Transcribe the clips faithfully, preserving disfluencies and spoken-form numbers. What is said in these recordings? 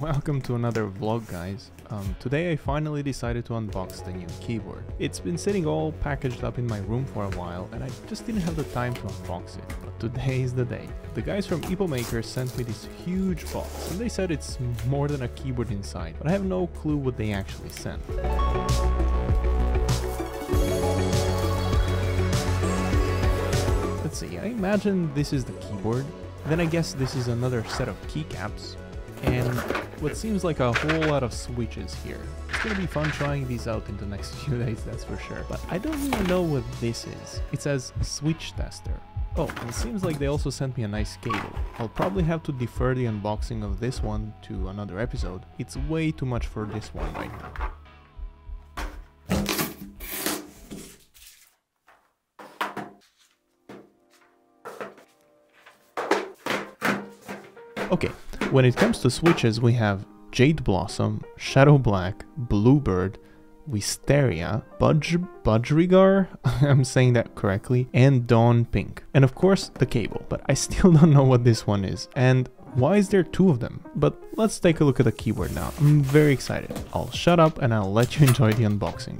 Welcome to another vlog, guys. Um, today I finally decided to unbox the new keyboard. It's been sitting all packaged up in my room for a while and I just didn't have the time to unbox it, but today is the day. The guys from EpoMaker sent me this huge box and they said it's more than a keyboard inside, but I have no clue what they actually sent. Let's see, I imagine this is the keyboard, then I guess this is another set of keycaps, and what seems like a whole lot of switches here. It's gonna be fun trying these out in the next few days, that's for sure. But I don't really know what this is. It says switch tester. Oh, and it seems like they also sent me a nice cable. I'll probably have to defer the unboxing of this one to another episode. It's way too much for this one right now. Okay, when it comes to switches, we have Jade Blossom, Shadow Black, Bluebird, Wisteria, Budge, Budgerigar, I'm saying that correctly, and Dawn Pink. And of course, the cable, but I still don't know what this one is. And why is there two of them? But let's take a look at the keyboard now. I'm very excited. I'll shut up and I'll let you enjoy the unboxing.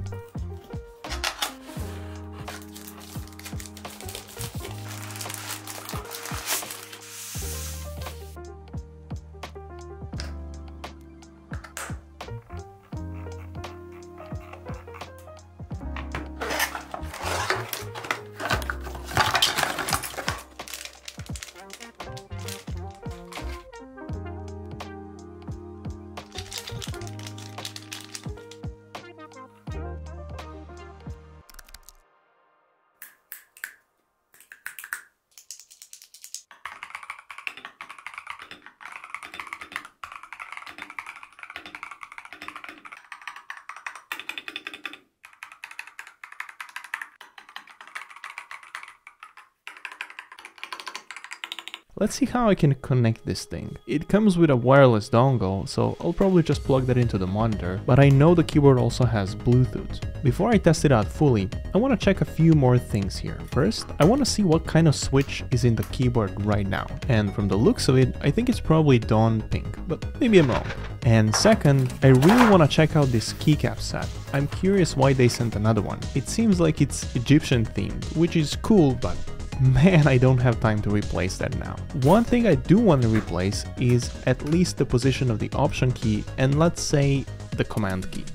Let's see how I can connect this thing. It comes with a wireless dongle, so I'll probably just plug that into the monitor, but I know the keyboard also has Bluetooth. Before I test it out fully, I want to check a few more things here. First, I want to see what kind of switch is in the keyboard right now, and from the looks of it, I think it's probably Dawn Pink, but maybe I'm wrong. And second, I really want to check out this keycap set. I'm curious why they sent another one. It seems like it's Egyptian themed, which is cool, but man, I don't have time to replace that now. One thing I do want to replace is at least the position of the option key and let's say the command key.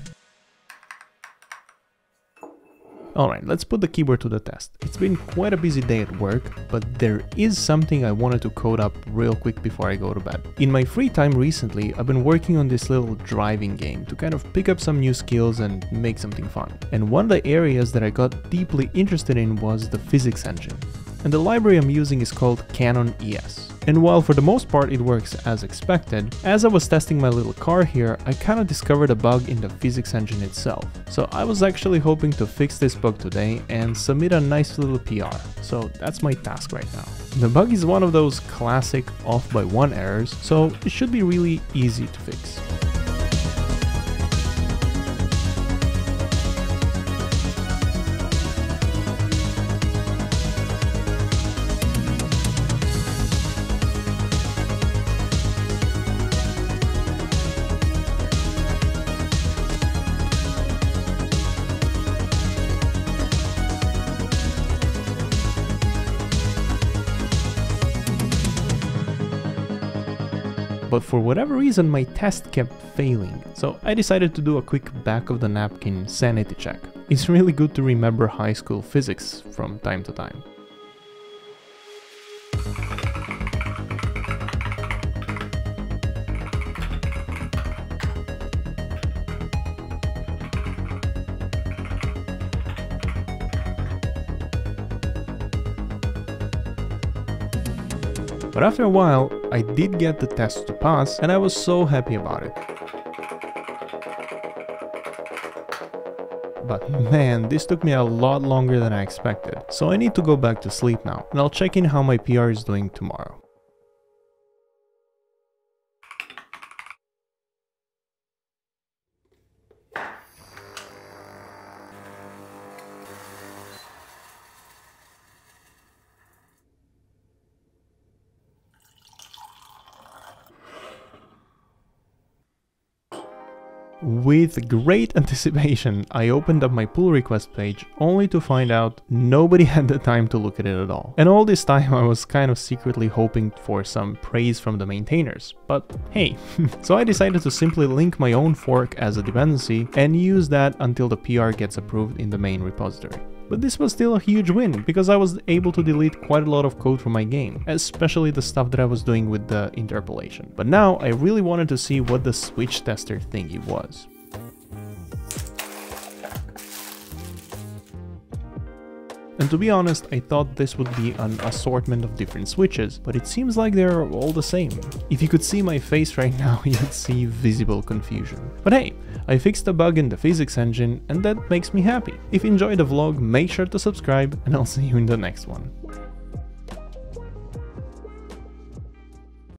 Alright, let's put the keyboard to the test. It's been quite a busy day at work, but there is something I wanted to code up real quick before I go to bed. In my free time recently, I've been working on this little driving game to kind of pick up some new skills and make something fun. And one of the areas that I got deeply interested in was the physics engine. And the library I'm using is called Cannon E S. And while for the most part it works as expected, as I was testing my little car here, I kind of discovered a bug in the physics engine itself. So I was actually hoping to fix this bug today and submit a nice little P R. So that's my task right now. The bug is one of those classic off by one errors, so it should be really easy to fix. But for whatever reason, my test kept failing, so I decided to do a quick back of the napkin sanity check. It's really good to remember high school physics from time to time. But after a while, I did get the test to pass, and I was so happy about it. But man, this took me a lot longer than I expected, so I need to go back to sleep now, and I'll check in how my P R is doing tomorrow. With great anticipation, I opened up my pull request page, only to find out nobody had the time to look at it at all. And all this time I was kind of secretly hoping for some praise from the maintainers, but hey. So I decided to simply link my own fork as a dependency and use that until the P R gets approved in the main repository. But this was still a huge win, because I was able to delete quite a lot of code from my game, especially the stuff that I was doing with the interpolation. But now I really wanted to see what the switch tester thingy was. And to be honest, I thought this would be an assortment of different switches, but it seems like they're all the same. If you could see my face right now, you'd see visible confusion. But hey, I fixed a bug in the physics engine, and that makes me happy. If you enjoyed the vlog, make sure to subscribe, and I'll see you in the next one.